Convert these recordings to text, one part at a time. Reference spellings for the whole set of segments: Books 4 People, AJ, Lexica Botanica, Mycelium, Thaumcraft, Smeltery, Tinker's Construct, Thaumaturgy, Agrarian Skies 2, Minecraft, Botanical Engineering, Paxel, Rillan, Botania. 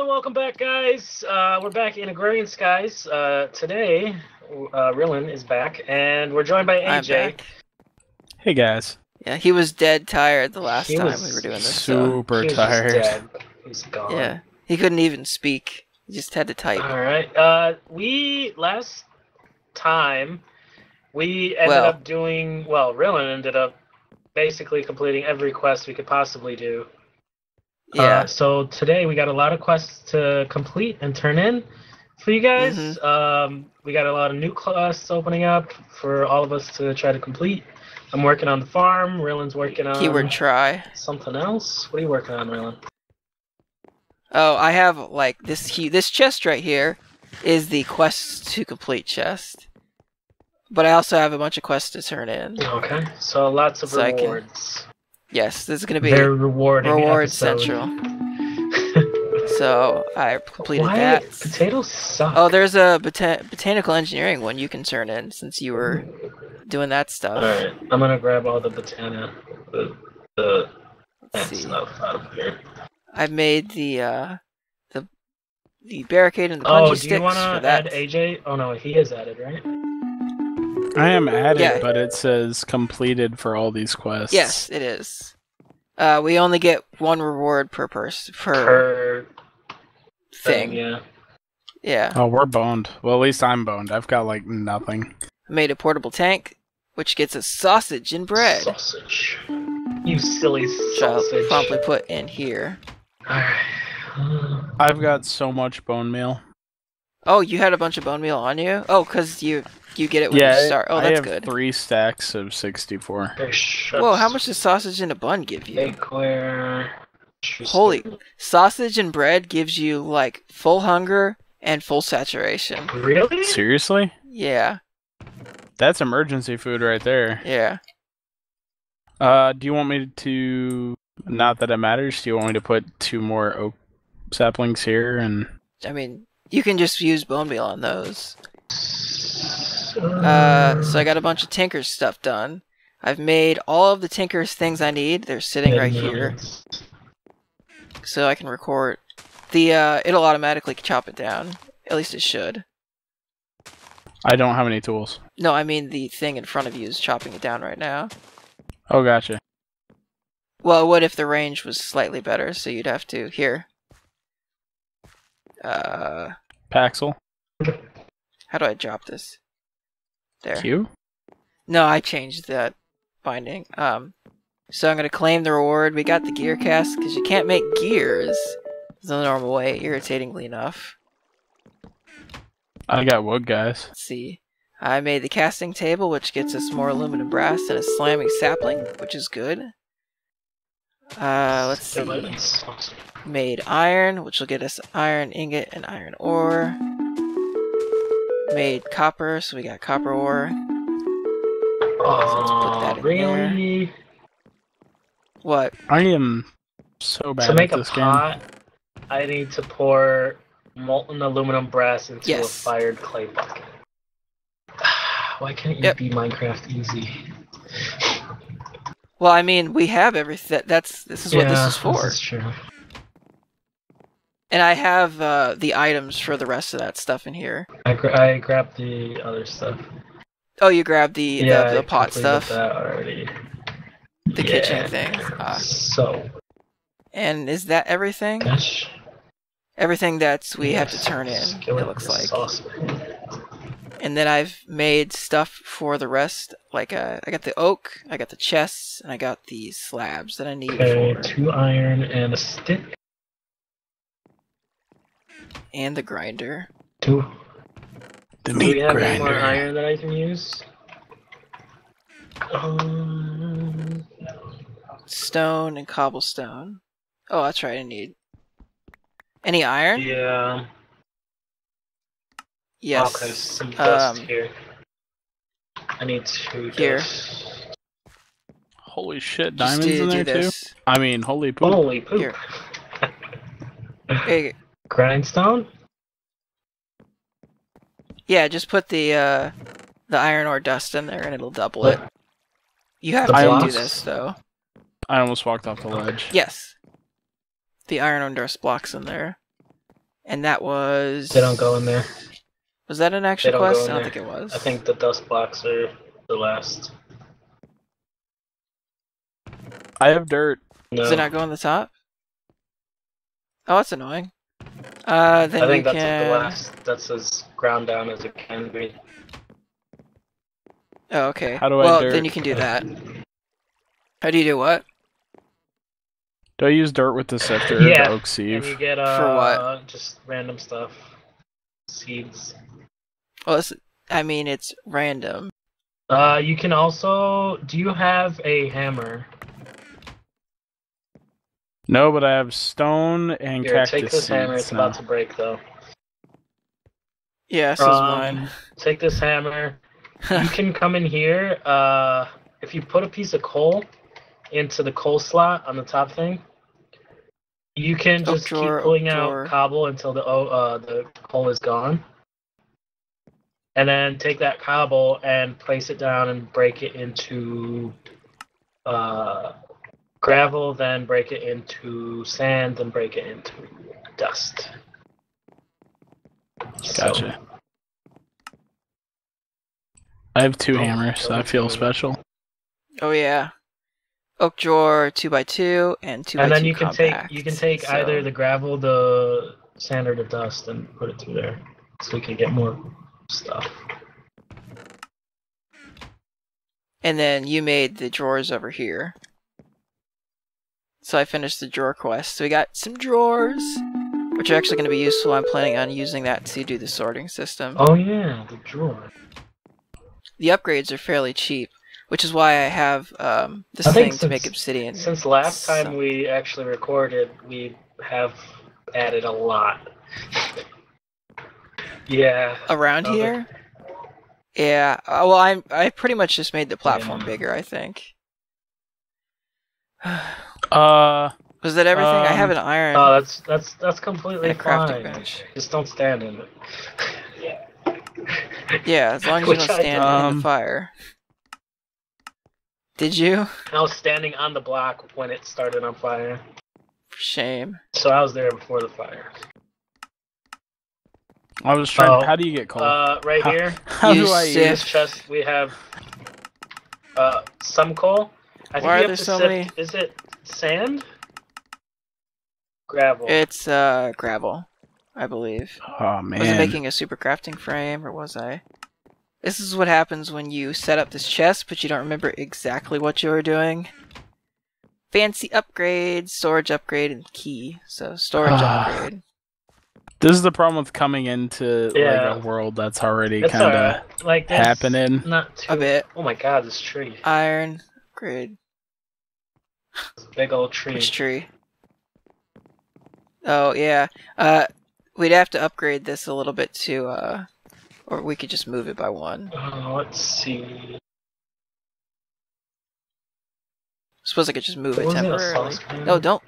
Hello, welcome back, guys. We're back in Agrarian Skies. Today, Rillan is back, and we're joined by AJ. Hey, guys. Yeah, he was dead tired the last time we were doing this. Super tired. He was dead. He was gone. Yeah, he couldn't even speak. He just had to type. All right. Last time, we ended up doing... Well, Rillan ended up basically completing every quest we could possibly do. Yeah. So today we got a lot of quests to complete and turn in for you guys. Mm-hmm. We got a lot of new quests opening up for all of us to try to complete. I'm working on the farm. Rillan's working on keyword try something else. What are you working on, Rillan? Oh, I have like this chest right here is the quest to complete chest, but I also have a bunch of quests to turn in. Okay, so lots of rewards. Yes, this is going to be very rewarding central. So I completed that. Potatoes suck. Oh, there's a botanical engineering one you can turn in since you were doing that stuff. All right, I'm going to grab all the botania, the stuff out of here. I made the barricade and the bungee sticks. Oh, do you want to add AJ? Oh no, he is added, right? I am added, but it says completed for all these quests. Yes, it is. We only get one reward per person per thing. Yeah. Yeah. Oh, we're boned. Well, at least I'm boned. I've got like nothing. I made a portable tank, which gets a sausage and bread. Sausage. You silly sausage. I'll promptly put in here. All right. I've got so much bone meal. Oh, you had a bunch of bone meal on you? Oh, because you get it when you start. Oh, that's good. I have 3 stacks of 64. Whoa, how much does sausage in a bun give you? Holy. Sausage and bread gives you, like, full hunger and full saturation. Really? Seriously? Yeah. That's emergency food right there. Yeah. Do you want me to... Not that it matters. Do you want me to put 2 more oak saplings here? And I mean... You can just use bone meal on those. So I got a bunch of Tinker's stuff done. I've made all of the Tinker's things I need. They're sitting right here. So I can record. It'll automatically chop it down. At least it should. I don't have any tools. No, I mean the thing in front of you is chopping it down right now. Oh, gotcha. Well, what if the range was slightly better, so you'd have to... Here. Paxel. How do I drop this? There. Q? No, I changed that binding. So I'm gonna claim the reward. We got the gear cast because you can't make gears the normal way, irritatingly enough. I got wood, guys. Let's see. I made the casting table, which gets us more aluminum brass and a slamming sapling, which is good. Let's see. Made iron, which will get us iron ingot and iron ore. Made copper, so we got copper ore. Oh, so let's put that in really? There. What? I am so bad at this game. To make a pot, I need to pour molten aluminum brass into a fired clay bucket. Why can't you be Minecraft easy? Well, I mean, we have everything. This is what this is for. This is true. And I have the items for the rest of that stuff in here. I grabbed the other stuff. Oh, you grabbed the pot stuff. That already. The kitchen thing. So. And is that everything? Gosh. Everything we have to turn in. It looks like. Awesome. And then I've made stuff for the rest, like I got the oak, I got the chests, and I got the slabs that I need for... 2 iron and a stick. And the grinder. 2. The meat grinder. Do we have any more iron that I can use? Stone and cobblestone. Oh, that's right, I need... Any iron? Yeah... Yes. Okay, some dust here. I need 2 here. Dust. Holy shit, diamonds in there too? I mean, holy poop. Holy poop. Here. Hey. Grindstone? Yeah, just put the iron ore dust in there and it'll double it. You have to do this, though. I almost walked off the ledge. Yes. The iron ore dust blocks in there. And that was... They don't go in there. Was that an action quest? I don't think it was. I think the dust blocks are the last. I have dirt. No. Does it not go on the top? Oh, that's annoying. Then I think that's the last. That's as ground down as it can be. Oh, okay. How do I dirt? Then you can do that. How do you do what? Do I use dirt with the scepter or the oak sieve? And you get, for what? Just random stuff. Seeds. Well, it's, I mean, it's random. You can also... Do you have a hammer? No, but I have stone and cactus seeds. Take this hammer, it's about to break, though. Yeah, this is mine. Take this hammer. You can come in here. If you put a piece of coal into the coal slot on the top thing, you can just keep pulling out cobble until the coal is gone. And then take that cobble and place it down and break it into... gravel, then break it into sand, then break it into dust. Gotcha. So, I have two hammers, so I feel special. Oh yeah, oak drawer 2x2 and 2x2. And then you can take either the gravel, the sand, or the dust, and put it through there, so we can get more stuff. And then you made the drawers over here. So I finished the drawer quest. So we got some drawers, which are actually going to be useful. I'm planning on using that to do the sorting system. Oh yeah, the drawer. The upgrades are fairly cheap, which is why I have this thing to make obsidian. Since last time we actually recorded, we have added a lot. Yeah. Around here? Yeah. Well, I pretty much just made the platform bigger, I think. Was that everything? I have an iron. Oh, that's completely fine. Bench. Just don't stand in it. Yeah, as long as you don't stand in the fire. Did you? I was standing on the block when it started on fire. Shame. So I was there before the fire. I was trying. How do you get coal? Right here. How do I use this chest? We have some coal. I think you have to sift, is it sand? Gravel. It's gravel, I believe. Oh man. Was I making a super crafting frame, or was I? This is what happens when you set up this chest, but you don't remember exactly what you were doing. Fancy upgrade, storage upgrade, and key. So storage upgrade. This is the problem with coming into like a world that's already kind of happening. Not too... a bit. Oh my god, this tree. Iron. Upgrade. Big old tree. Which tree? Oh yeah. We'd have to upgrade this a little bit to or we could just move it by one. Let's see. I suppose I could just move it temporarily. No, don't.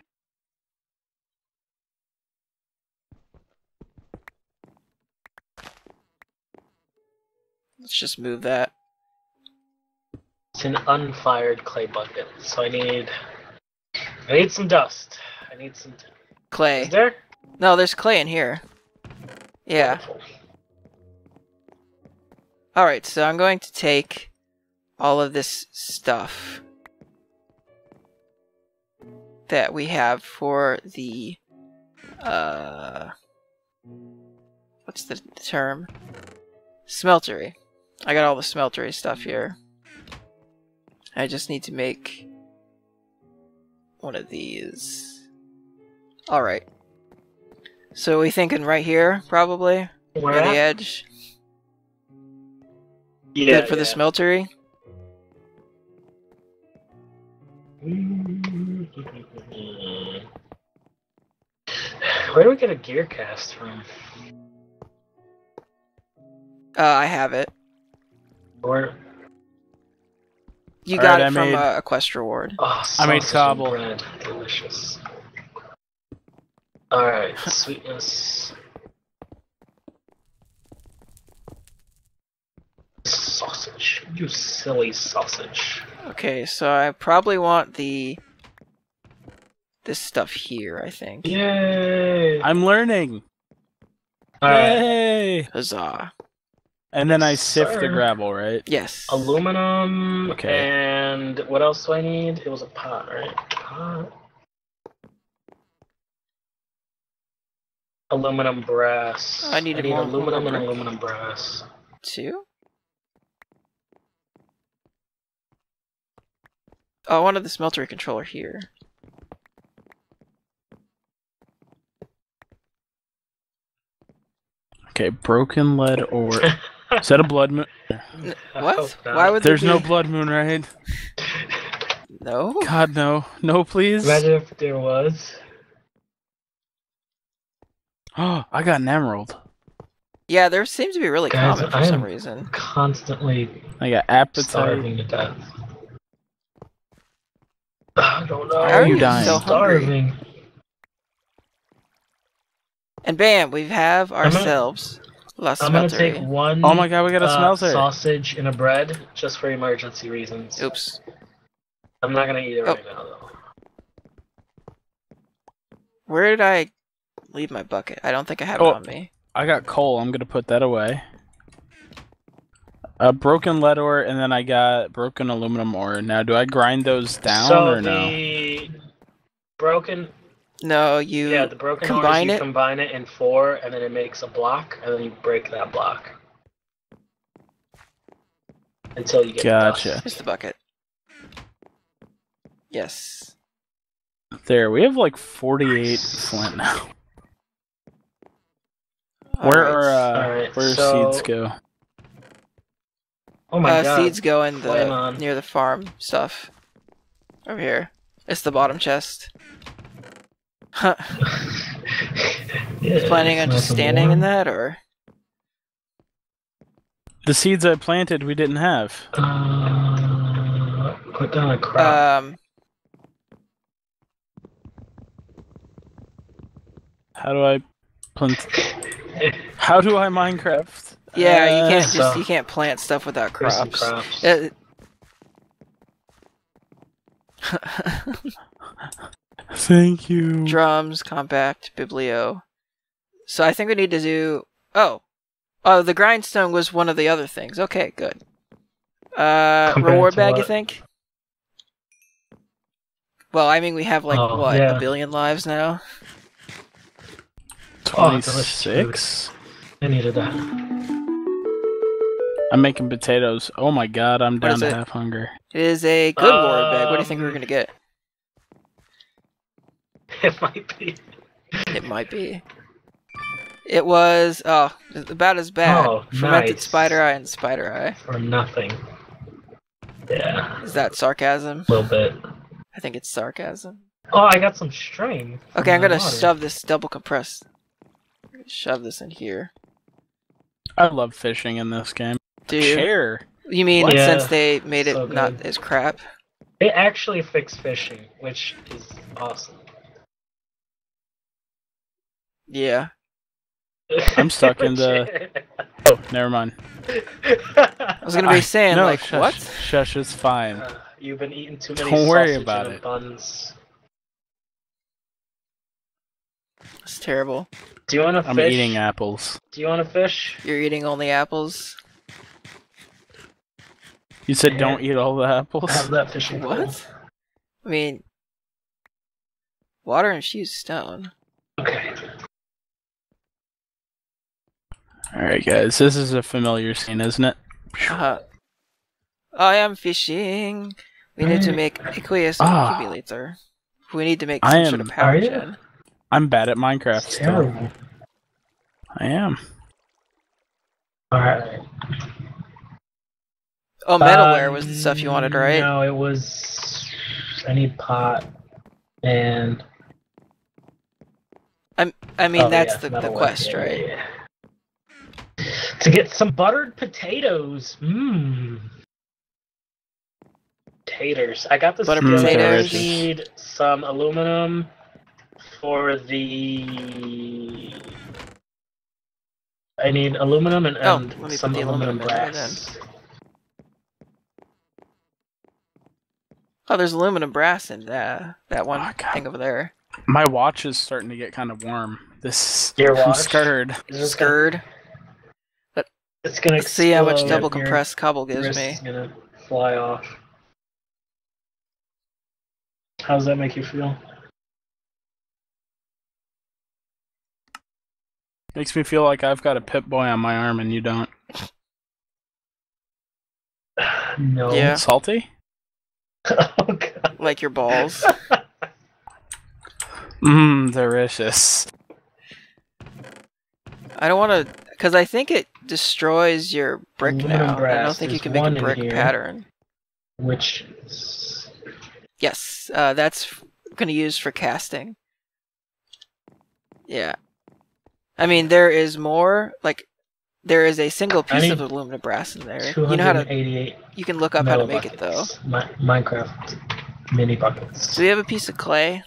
Let's just move that. It's an unfired clay bucket, so I need some dust. I need some clay. Is there? No, there's clay in here. Yeah. Alright, so I'm going to take all of this stuff that we have for the what's the term? Smeltery. I got all the smeltery stuff here. I just need to make one of these. Alright. So we thinking right here, probably? Where? Near the edge? Yeah. Good for the smeltery? Where do we get a gear cast from? I have it. Or... You got it from a quest reward. Oh, I made cobble. Bread. Delicious. Alright, sweetness. Sausage. You silly sausage. Okay, so I probably want the... This stuff here, I think. Yay! I'm learning! Hey! Huzzah. And then I sift the gravel, right? Yes. Aluminum. Okay. And what else do I need? It was a pot, right? Pot. Aluminum, brass. I need more aluminum and aluminum brass. Two? Oh, I wanted the smeltery controller here. Okay, broken lead ore. Is that a blood moon? What? Why would there's no blood moon, right? No? God, no. No, please. Imagine if there was. Oh, I got an emerald. Yeah, there seems to be really common for some reason. Constantly. I got appetite. Starving to death. I don't know. How are you dying? So starving. And bam, we have ourselves. I'm gonna take one. Oh my god, we got a smelter. Sausage and a bread, just for emergency reasons. Oops. I'm not gonna eat it right now though. Where did I leave my bucket? I don't think I have it on me. I got coal. I'm gonna put that away. Broken lead ore, and then I got broken aluminum ore. Now, do I grind those down or no? The broken. No, you the broken combine ores, you combine it in four, and then it makes a block, and then you break that block. Until you get dust. Here's the bucket. Yes. There, we have like 48 flint now. Where seeds go? Oh my god. Seeds go in the, near the farm stuff. Over here. It's the bottom chest. Huh. Yeah, planning on just standing in that, or? The seeds I planted we didn't have. Put down a crop. How do I plant? How do I Minecraft? Yeah, you can't you can't plant stuff without crops. Thank you. Drums, compact, biblio. So I think we need to do. Oh, the grindstone was one of the other things. Okay, good. Reward bag, you think? Well, I mean, we have like a billion lives now. 26. I needed that. I'm making potatoes. Oh my god, I'm down to half hunger. It is a good reward bag. What do you think we're gonna get? It might be. It might be. It was about as bad. Oh, fermented spider eye and spider eye. Or nothing. Yeah. Is that sarcasm? A little bit. I think it's sarcasm. Oh, I got some string. Okay, I'm gonna shove this double compressed. Shove this in here. I love fishing in this game. Dude, you mean since they made it not as crap? They actually fixed fishing, which is awesome. Yeah. I'm stuck in the... Oh, never mind. I was gonna be saying, no, like, shush, what? Shush is fine. You've been eating too many sausage and buns. It's terrible. Do you want to fish? I'm eating apples. Do you want to fish? You're eating only apples? You said don't eat all the apples? Have that fishing What? I mean... Water infused stone. Okay. Alright guys, this is a familiar scene, isn't it? I am fishing. We need to make aqueous accumulator. We need to make some sort of power gen. I'm bad at Minecraft. It's terrible. I am. Alright. Oh, metalware was the stuff you wanted, right? No, it was... I need pot. And... I mean, that's the quest, right? Yeah. To get some buttered potatoes. Mmm. Taters. I got this. Buttered potatoes. I need some aluminum for the. I need aluminum and some aluminum brass. Oh, there's aluminum brass in that one thing over there. My watch is starting to get kind of warm. This I'm scared. But it's gonna let's see how much double compressed cobble gives me. It's gonna fly off. How does that make you feel? Makes me feel like I've got a Pip Boy on my arm and you don't. No. Yeah. Salty? Oh, God. Like your balls. Mmm, delicious. I don't want to... Because I think it destroys your brick now. I don't think you can make a brick pattern. Which... Yes, that's going to use for casting. Yeah. I mean, there is more, like, there is a single piece of aluminum brass in there. You know how to, you can look up how to make it, though. Minecraft mini buckets. Do we have a piece of clay?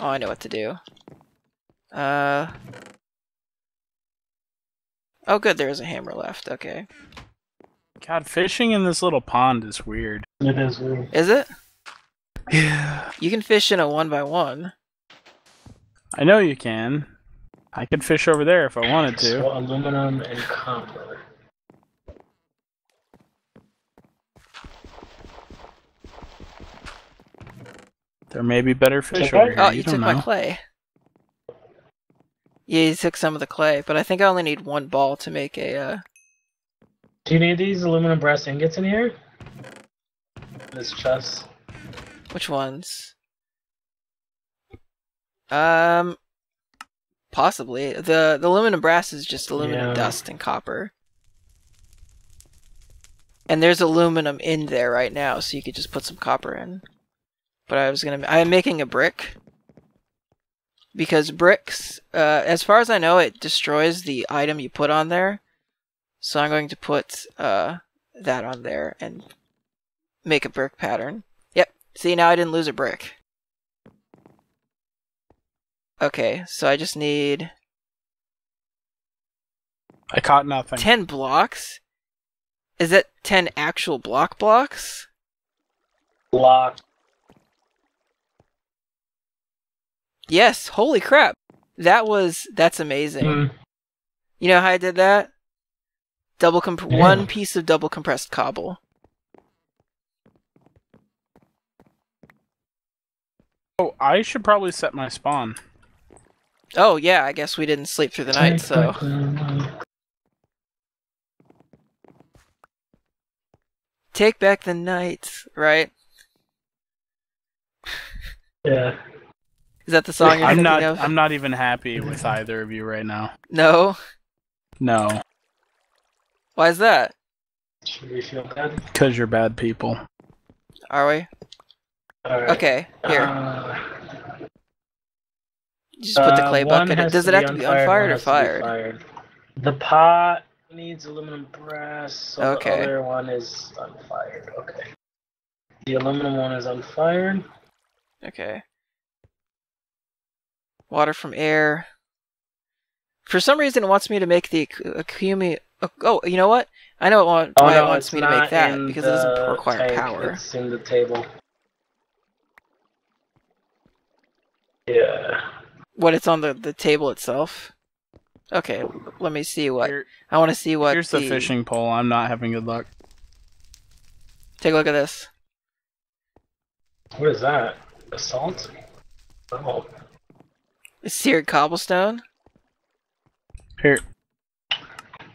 Oh, I know what to do. Oh, good, there is a hammer left, okay. God, fishing in this little pond is weird. It is weird. Is it? Yeah. You can fish in a 1x1. I know you can. I could fish over there if I wanted to. So aluminum and copper. There may be better fish over here. Oh, you took my clay. Yeah, you took some of the clay, but I think I only need one ball to make a... Do you need these aluminum brass ingots in here? This chest. Which ones? Possibly. The aluminum brass is just aluminum dust and copper. And there's aluminum in there right now, so you could just put some copper in. But I was gonna... I'm making a brick. Because bricks, as far as I know, it destroys the item you put on there. So I'm going to put that on there and make a brick pattern. Yep. See, now I didn't lose a brick. Okay, so I just need... I caught nothing. 10 blocks? Is that 10 actual blocks? Block. Yes, holy crap! That was... that's amazing. Mm. You know how I did that? One piece of double compressed cobble. Oh, I should probably set my spawn. Oh, yeah, I guess we didn't sleep through the night, so... Take back the night, right? Yeah. Is that the song you're thinking of? I'm not even happy with either of you right now. No? No. Why is that? Should we feel bad? Because you're bad people. Are we? All right. Okay, here. Just put the clay bucket in. Does it have to be unfired or fired? The pot needs aluminum brass, so the other one is unfired. Okay. The aluminum one is unfired. Okay. Water from air. For some reason, it wants me to make the accumulate. Oh, you know what? I know why it wants me to make that, because it doesn't require power. It's in the table. Yeah. What, it's on the table itself? Okay, let me see what... I want to see what... Here's the fishing pole. I'm not having good luck. Take a look at this. What is that? A salt? Oh. It's seared cobblestone. Here.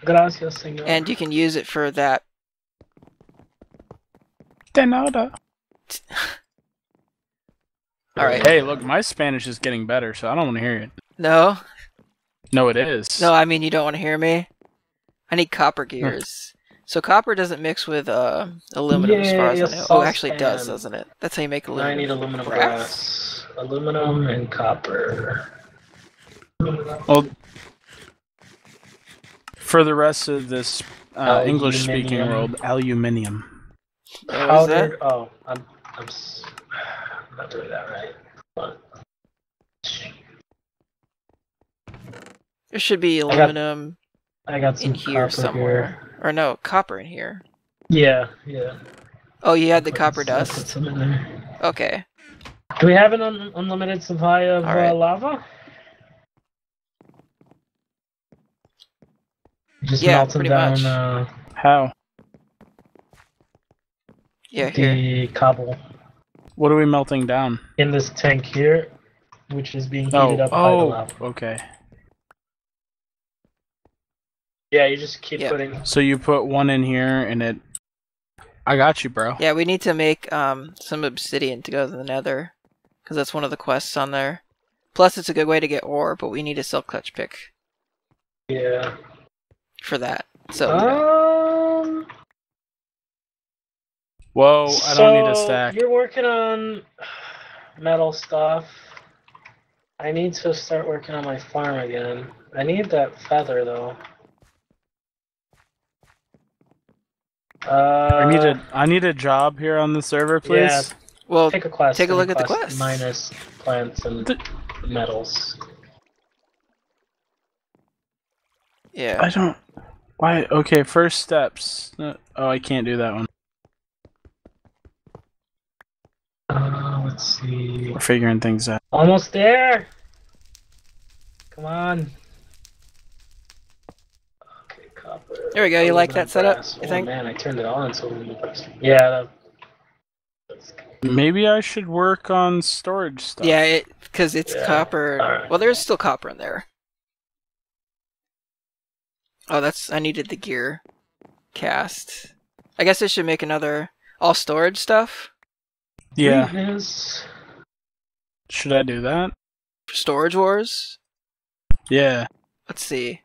Gracias, senor. And you can use it for that. De nada. All right. Hey, look, my Spanish is getting better, so I don't want to hear it. No? No, it is. No, I mean, you don't want to hear me? I need copper gears. So copper doesn't mix with aluminum as far as I know. Oh, actually it does, doesn't it? That's how you make aluminum. I need aluminum brass. Aluminum and copper. Well, for the rest of this English-speaking world, aluminium. How is that? Oh, I'm not doing that right. Hold on. There should be aluminum I got some in here somewhere. Here. Or no, copper in here. Yeah, yeah. Oh, you had the copper dust? I put some in there. Okay. Do we have an unlimited supply of lava? Just melt them down. How? Yeah, the cobble. What are we melting down? In this tank here, which is being heated up by the lava. Okay. Yeah, you just keep putting. So you put one in here, and it. I got you, bro. Yeah, we need to make some obsidian to go to the nether, because that's one of the quests on there. Plus, it's a good way to get ore, but we need a silk clutch pick. Yeah. For that, so. Whoa! I don't need a stack. You're working on metal stuff. I need to start working on my farm again. I need that feather though. I need a job here on the server, please. Yeah. Well, take a quest. Take a look at the quest. Minus plants and metals. Yeah. I don't. Why? Okay. First steps. Oh, I can't do that one. Let's see. We're figuring things out. Almost there! Come on. Okay, copper. There we go, you like that setup, you think? Oh man, I turned it on, so we yeah. That's good. Maybe I should work on storage stuff. Yeah, because it's copper. Right. Well, there's still copper in there. Oh, that's... I needed the gear cast. I guess I should make another... all storage stuff? Yeah. Should I do that? Storage Wars? Yeah. Let's see.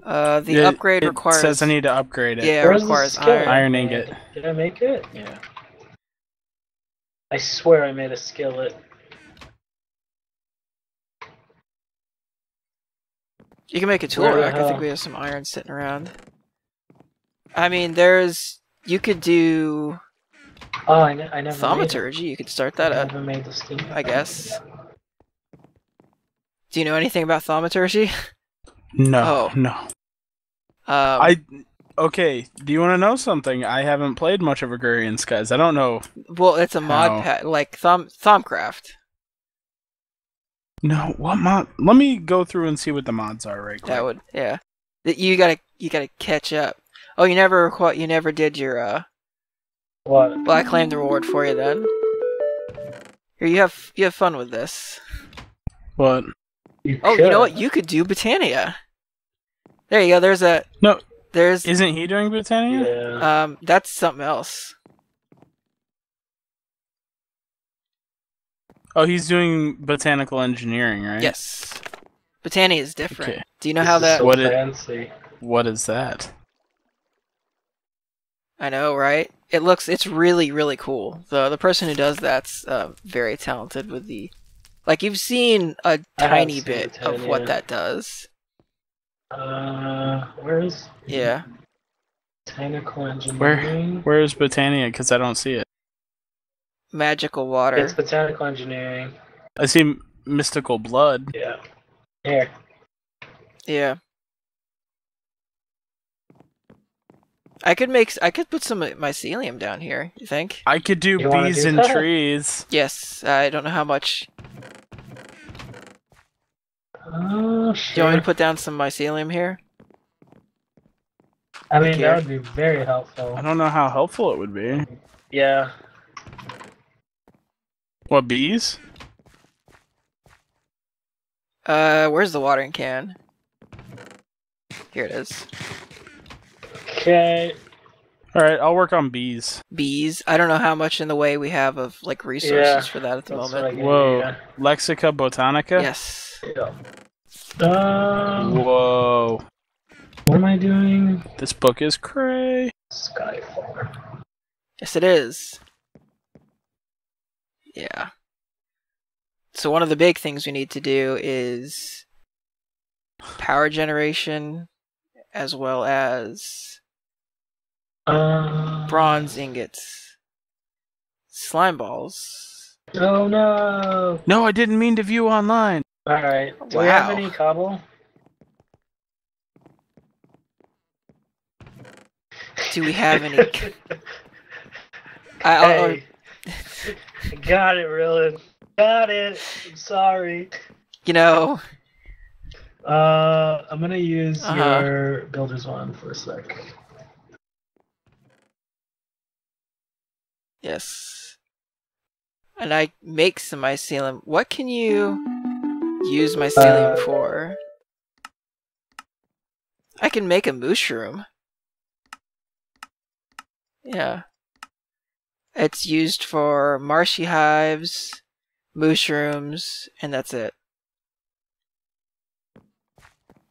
The upgrade requires... It says I need to upgrade it. Yeah, it requires iron ingot. Did I make it? Yeah. I swear I made a skillet. You can make a tool rack. I think we have some iron sitting around. I mean, there's... You could do... Oh, I never Thaumaturgy, you could start that up. I never made this thing. I guess. Do you know anything about Thaumaturgy? No. Oh. No. Okay, do you want to know something? I haven't played much of Agrarian Skies. I don't know. Well, it's a mod pack, like Thaumcraft. No, what mod? Let me go through and see what the mods are right quick. That would, yeah. You gotta catch up. Oh, you never did your, What? Well, I claimed the reward for you then. Here, you have fun with this. What? You know what? You could do Botania. There you go. There's a no. There's isn't he doing Botania? Yeah. That's something else. Oh, he's doing Botanical Engineering, right? Yes. Botania is different. Okay. Do you know how that? So fancy. What is that? I know, right? It's really, really cool. The person who does that's very talented with the... Like, you've seen a tiny bit of what that does. Where is... Yeah. Botanical Engineering? Where is Botania? Because I don't see it. Magical Water. It's Botanical Engineering. I see Mystical Blood. Yeah. There. Yeah. I could put some mycelium down here, you think? I could do bees and trees. Yes, I don't know how much. Oh, sure. Do you want me to put down some mycelium here? I mean, that would be very helpful. I don't know how helpful it would be. Yeah. What, bees? Where's the watering can? Here it is. Okay. Alright, I'll work on bees. Bees? I don't know how much in the way we have of, like, resources for that at the moment. Whoa. Yeah. Lexica Botanica? Yes. Yeah. Whoa. What am I doing? This book is cray. Skyfall. Yes, it is. Yeah. So one of the big things we need to do is power generation, as well as... bronze ingots. Slime balls. Oh no! No, I didn't mean to view online! Alright, do we have any cobble? Do we have any... I got it, Rillan. Got it! I'm sorry. You know... I'm going to use your builder's wand for a sec. Yes. And I make some mycelium. What can you use mycelium for? I can make a mushroom. Yeah. It's used for marshy hives, mushrooms, and that's it.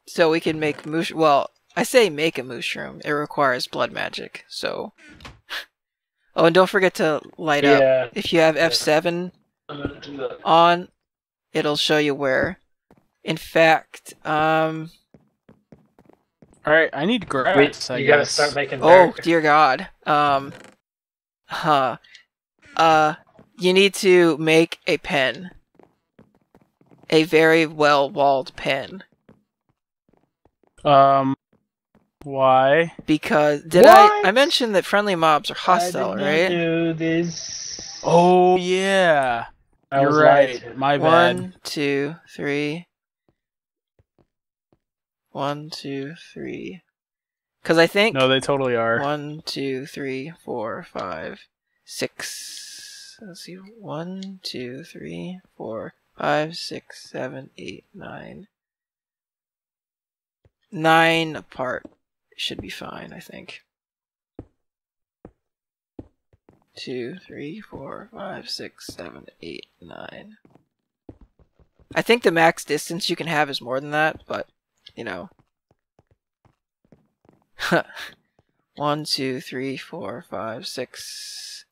So we can make mushroom. Well, I say make a mushroom. It requires blood magic, so... Oh, and don't forget to light up. If you have F7 on, it'll show you where. In fact, Alright, I need grass. Wait, you gotta start making dirt. Oh, dear God. You need to make a pen. A very well-walled pen. Why? Because I mentioned that friendly mobs are hostile, right? Do this. Oh yeah. You're right. My bad. 1, 2, 3. 1, 2, 3. Because I think no, they totally are. 1, 2, 3, 4, 5, 6. Let's see. 1, 2, 3, 4, 5, 6, 7, 8, 9. 9 apart should be fine, I think. 2, 3, 4, 5, 6, 7, 8, 9. I think the max distance you can have is more than that, but, you know. 1, 2, 3, 4, 5, 6.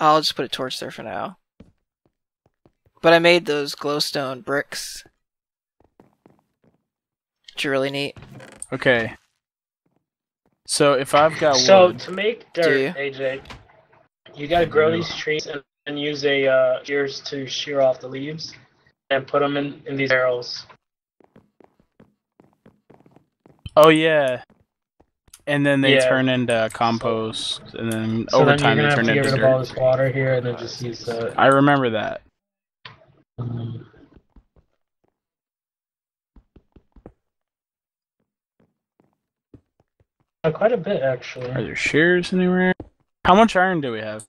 I'll just put a torch there for now. But I made those glowstone bricks. Really neat. Okay. So if I've got wood, to make dirt, AJ, you gotta grow these trees and use a shears to shear off the leaves and put them in these barrels. Oh yeah. And then they turn into compost, and then over time they turn into dirt. So then you're gonna have to get rid of all this water here, and then just use the. I remember that. Quite a bit, actually. Are there shears anywhere? How much iron do we have?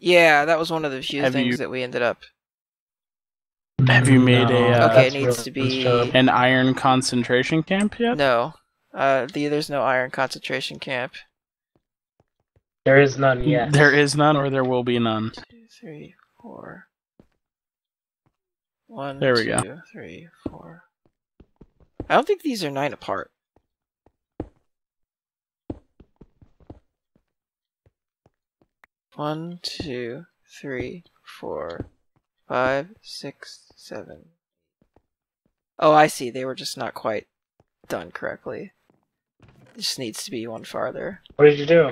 Yeah, that was one of the few things that we ended up. Have you made a... Okay, it needs to be... An iron concentration camp yet? No. There's no iron concentration camp. There is none yet. There is none, or there will be none. 2, 3, 4. 1, there we go. 2, 3, 4. I don't think these are 9 apart. One, two, three, four, five, six, seven. Oh, I see. They were just not quite done correctly. It just needs to be one farther. What did you do?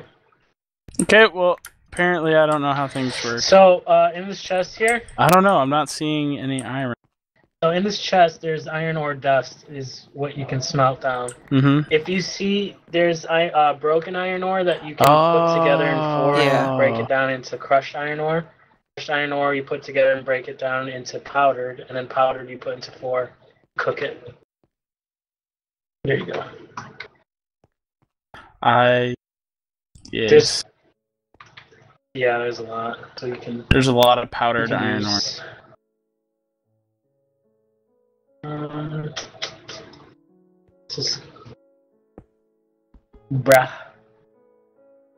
Okay, well, apparently I don't know how things work. So, in this chest here? I don't know. I'm not seeing any iron. So in this chest, there's iron ore dust is what you can smelt down. Mm-hmm. If you see there's broken iron ore that you can put together and form and break it down into crushed iron ore. Crushed iron ore you put together and break it down into powdered, and then powdered you put into flour. Cook it. There you go. There's a lot. So you can. There's a lot of powdered iron ore. Just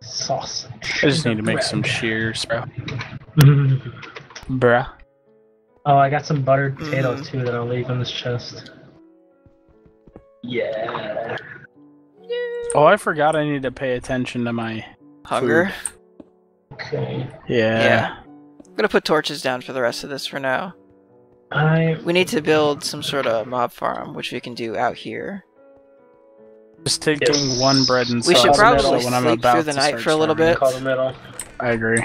sausage. I just need to make some shears, bro. Bruh. Oh, I got some buttered potatoes too that I'll leave in this chest. Yeah. Oh, I forgot I need to pay attention to my hunger. Food. Okay. Yeah. I'm gonna put torches down for the rest of this for now. We need to build some sort of mob farm, which we can do out here. Just taking one bread and we should probably sleep through the night for a little bit. I agree.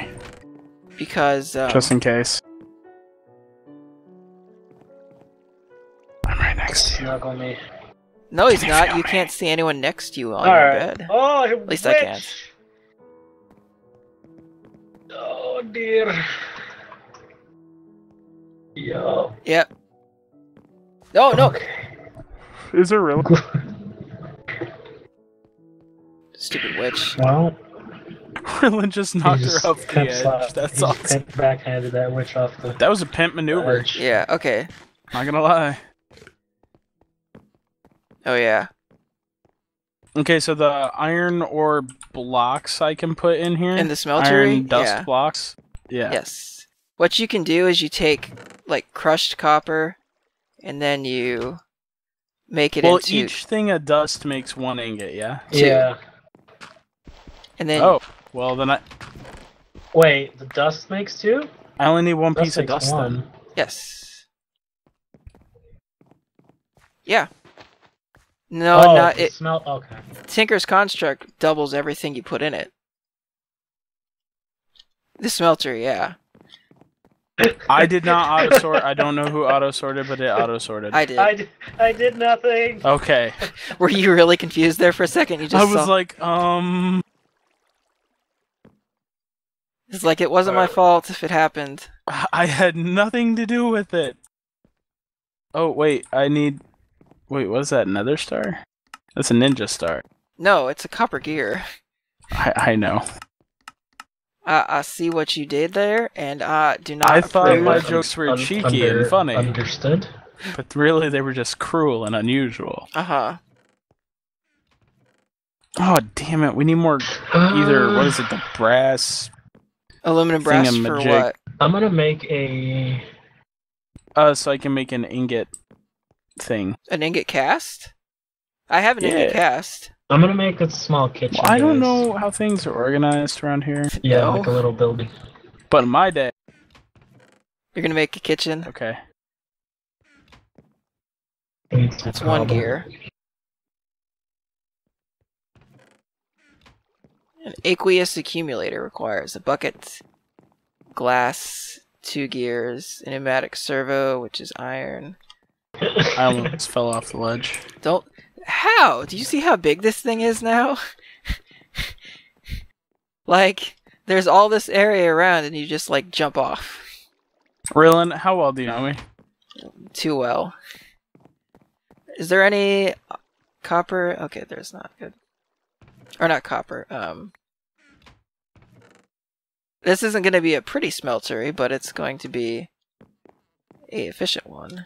Because just in case. I'm right next to you. No, he's not. You can't see anyone next to you on your bed. Oh, at least I can't. Oh dear. Yep. No, no! Is there really? Stupid witch. Well... Rillan just knocked her off the edge, that's awesome. He backhanded that witch off the... That was a pimp maneuver. Edge. Yeah, okay. Not gonna lie. Oh yeah. Okay, so the iron ore blocks I can put in here. In the smeltery? Iron dust blocks. Yeah. Yes. What you can do is you take, like, crushed copper, and then you make it into... Well, each thing of dust makes one ingot, yeah? Yeah. And then... Oh, well, then I... Wait, the dust makes two? I only need one piece of dust, then. Yes. Yeah. No, oh, not it. Smell, okay. Tinker's Construct doubles everything you put in it. The smelter, yeah. I did not auto sort. I don't know who auto sorted, but it auto sorted. I did. I did nothing. Okay. Were you really confused there for a second? You just. I was like, It's like it wasn't my fault if it happened. I had nothing to do with it. Oh wait, I need. Wait, what is that, nether star? That's a ninja star. No, it's a copper gear. I know. I see what you did there, and I do not approve. I thought my jokes were cheeky and funny. Understood. But really, they were just cruel and unusual. Uh-huh. Oh, damn it, we need more either, what is it, the brass... Aluminum brass for what? I'm gonna make a... so I can make an ingot... thing. An ingot cast? I have an ingot cast. I'm gonna make a small kitchen. Well, I don't know how things are organized around here. Yeah, like a little building. But in my day... You're gonna make a kitchen? Okay. That's one gear. An aqueous accumulator requires a bucket, glass, two gears, an pneumatic servo, which is iron... I almost fell off the ledge. Don't... How? Do you see how big this thing is now? Like, there's all this area around and you just, like, jump off. Rillan, how well do you know me? Too well. Is there any... copper? Okay, there's not. Good. Or not copper, This isn't going to be a pretty smeltery, but it's going to be... a efficient one.